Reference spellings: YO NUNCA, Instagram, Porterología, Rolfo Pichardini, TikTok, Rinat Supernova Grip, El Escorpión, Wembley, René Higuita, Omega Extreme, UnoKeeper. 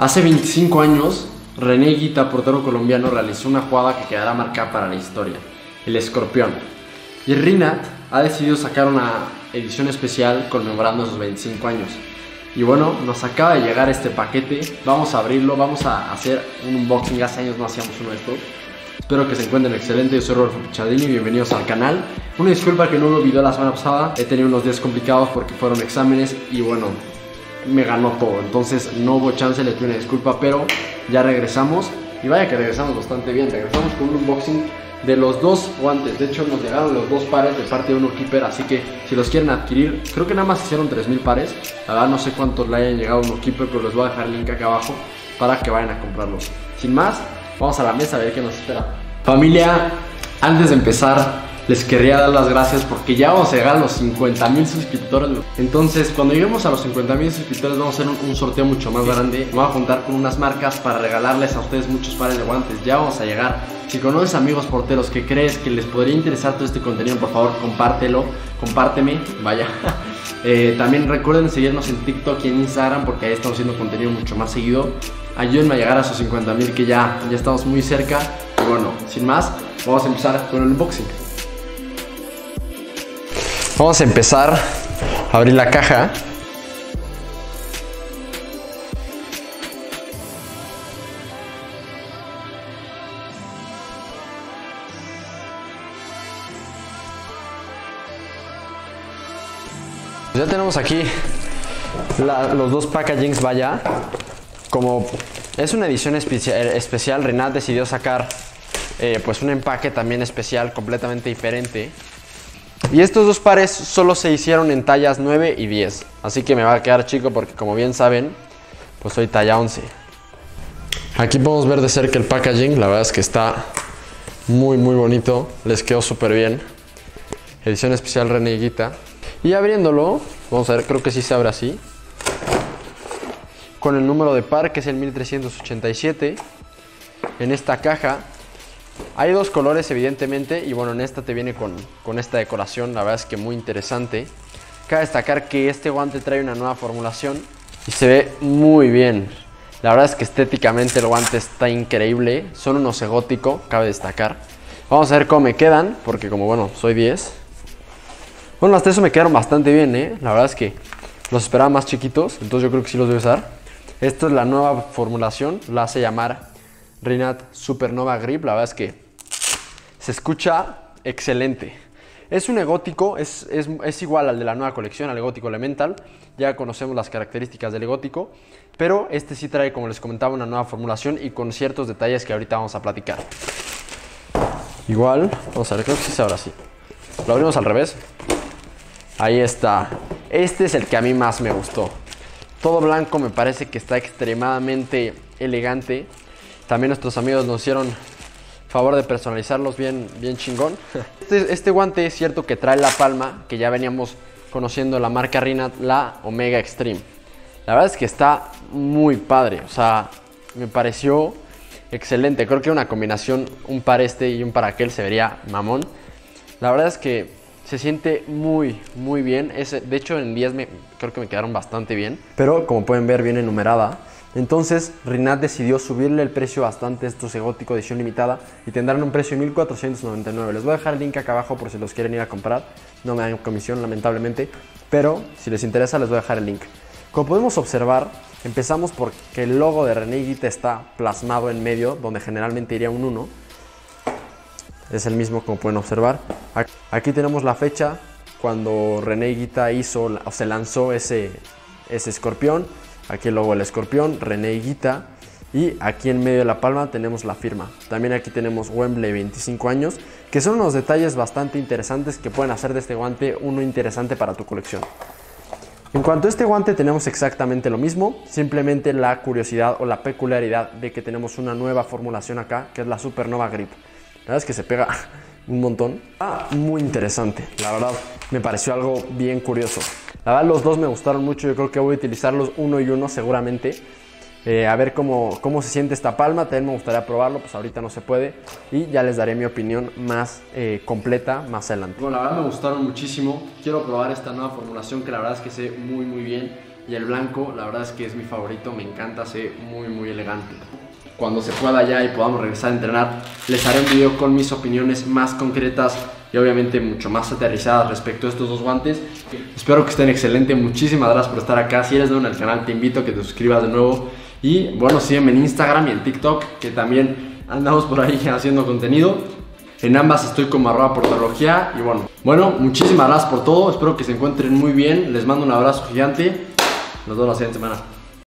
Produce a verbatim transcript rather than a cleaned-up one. Hace veinticinco años, René Higuita, portero colombiano, realizó una jugada que quedará marcada para la historia, El Escorpión. Y Rinat ha decidido sacar una edición especial conmemorando sus veinticinco años. Y bueno, nos acaba de llegar este paquete, vamos a abrirlo, vamos a hacer un unboxing, hace años no hacíamos uno de estos. Espero que se encuentren excelentes, yo soy Rolfo Pichardini, bienvenidos al canal. Una disculpa que no hubo video la semana pasada, he tenido unos días complicados porque fueron exámenes y bueno, me ganó todo, entonces no hubo chance, les pido una disculpa, pero ya regresamos. Y vaya que regresamos bastante bien, regresamos con un unboxing de los dos guantes, de hecho nos llegaron los dos pares de parte de UnoKeeper, así que si los quieren adquirir, creo que nada más hicieron tres mil pares, la verdad no sé cuántos le hayan llegado a UnoKeeper, pero les voy a dejar el link acá abajo para que vayan a comprarlos. Sin más, vamos a la mesa a ver qué nos espera. Familia, antes de empezar, les querría dar las gracias porque ya vamos a llegar a los cincuenta mil suscriptores. Entonces, cuando lleguemos a los cincuenta mil suscriptores, vamos a hacer un, un sorteo mucho más grande. Vamos a juntar con unas marcas para regalarles a ustedes muchos pares de guantes. Ya vamos a llegar. Si conoces amigos porteros que crees que les podría interesar todo este contenido, por favor, compártelo. Compárteme, vaya. Eh, también recuerden seguirnos en TikTok y en Instagram porque ahí estamos haciendo contenido mucho más seguido. Ayúdenme a llegar a esos cincuenta mil que ya, ya estamos muy cerca. Y bueno, sin más, vamos a empezar con el unboxing. Vamos a empezar a abrir la caja. Ya tenemos aquí la, los dos packagings, vaya. Como es una edición especial, Rinat decidió sacar eh, pues un empaque también especial, completamente diferente. Y estos dos pares solo se hicieron en tallas nueve y diez. Así que me va a quedar chico porque, como bien saben, pues soy talla once. Aquí podemos ver de cerca el packaging. La verdad es que está muy, muy bonito. Les quedó súper bien. Edición especial René Higuita. Y abriéndolo, vamos a ver, creo que sí se abre así. Con el número de par, que es el mil trescientos ochenta y siete. En esta caja hay dos colores, evidentemente, y bueno, en esta te viene con, con esta decoración, la verdad es que muy interesante. Cabe destacar que este guante trae una nueva formulación y se ve muy bien. La verdad es que estéticamente el guante está increíble, son unos egótico, cabe destacar. Vamos a ver cómo me quedan, porque como bueno, soy diez. Bueno, hasta eso me quedaron bastante bien, ¿eh? La verdad es que los esperaba más chiquitos, entonces yo creo que sí los voy a usar. Esta es la nueva formulación, la hace llamar Rinat Supernova Grip, la verdad es que se escucha excelente. Es un egótico, es, es, es igual al de la nueva colección, al egótico elemental. Ya conocemos las características del egótico, pero este sí trae, como les comentaba, una nueva formulación y con ciertos detalles que ahorita vamos a platicar. Igual, vamos a ver, creo que sí se abre así. Lo abrimos al revés. Ahí está. Este es el que a mí más me gustó. Todo blanco, me parece que está extremadamente elegante. También nuestros amigos nos hicieron favor de personalizarlos bien, bien chingón. Este, este guante es cierto que trae la palma, que ya veníamos conociendo la marca Rinat, la Omega Extreme. La verdad es que está muy padre, o sea, me pareció excelente. Creo que una combinación, un para este y un para aquel se vería mamón. La verdad es que se siente muy, muy bien. Es, de hecho, en diez me, creo que me quedaron bastante bien. Pero como pueden ver, viene numerada. Entonces, Rinat decidió subirle el precio bastante a estos egóticos edición limitada y tendrán un precio de mil cuatrocientos noventa y nueve. Les voy a dejar el link acá abajo por si los quieren ir a comprar. No me dan comisión, lamentablemente, pero si les interesa les voy a dejar el link. Como podemos observar, empezamos porque el logo de René Higuita está plasmado en medio, donde generalmente iría un uno. Es el mismo, como pueden observar. Aquí tenemos la fecha cuando René Higuita hizo o se lanzó ese, ese escorpión. Aquí el logo del escorpión, René Higuita. Y aquí en medio de la palma tenemos la firma. También aquí tenemos Wembley veinticinco años, que son unos detalles bastante interesantes que pueden hacer de este guante uno interesante para tu colección. En cuanto a este guante tenemos exactamente lo mismo, simplemente la curiosidad o la peculiaridad de que tenemos una nueva formulación acá, que es la Supernova Grip. La verdad es que se pega un montón. Ah, muy interesante, la verdad me pareció algo bien curioso. La verdad los dos me gustaron mucho, yo creo que voy a utilizarlos uno y uno seguramente. eh, a ver cómo, cómo se siente esta palma. También me gustaría probarlo, pues ahorita no se puede, y ya les daré mi opinión más eh, completa más adelante. Bueno, la verdad me gustaron muchísimo, quiero probar esta nueva formulación que la verdad es que sé muy muy bien, y el blanco la verdad es que es mi favorito, me encanta, sé muy muy elegante. Cuando se pueda ya y podamos regresar a entrenar, les haré un video con mis opiniones más concretas y obviamente mucho más aterrizadas respecto a estos dos guantes. Espero que estén excelentes, muchísimas gracias por estar acá. Si eres nuevo en el canal, te invito a que te suscribas de nuevo. Y bueno, sígueme en Instagram y en TikTok, que también andamos por ahí haciendo contenido. En ambas estoy como arroba porterología. Y bueno, bueno, muchísimas gracias por todo. Espero que se encuentren muy bien. Les mando un abrazo gigante. Nos vemos la siguiente semana.